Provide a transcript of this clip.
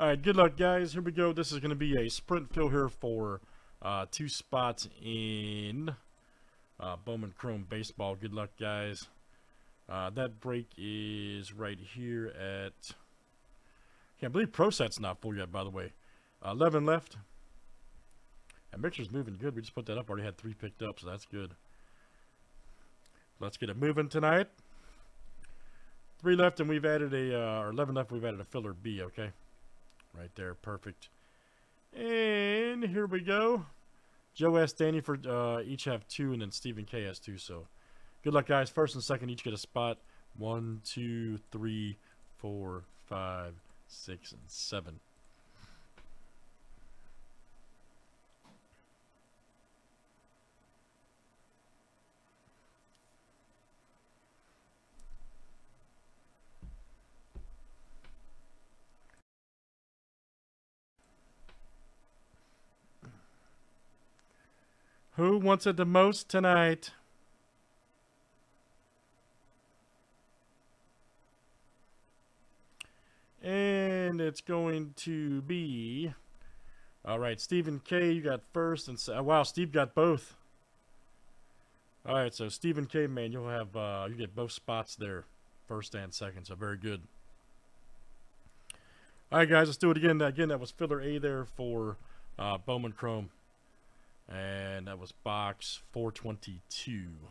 Alright, good luck guys. Here we go. This is going to be a sprint fill here for two spots in Bowman Chrome Baseball. Good luck guys. That break is right here at... I believe Pro Set's not full yet, by the way. 11 left. And Mitchell's moving good. We just put that up. Already had 3 picked up, so that's good. Let's get it moving tonight. 3 left, and we've added a... or 11 left, we've added a filler B, okay? Right there, perfect. And here we go. Joe S. Danny for each have 2, and then Stephen K has 2. So, good luck, guys. First and second each get a spot. 1, 2, 3, 4, 5, 6, and 7. Who wants it the most tonight? And it's going to be... All right, Stephen K, you got first. And wow, Steve got both. All right, so Stephen K, man, you'll have... you get both spots there, first and second, so very good. All right, guys, let's do it again. Again, that was filler A there for Bowman Chrome. And that was box 422.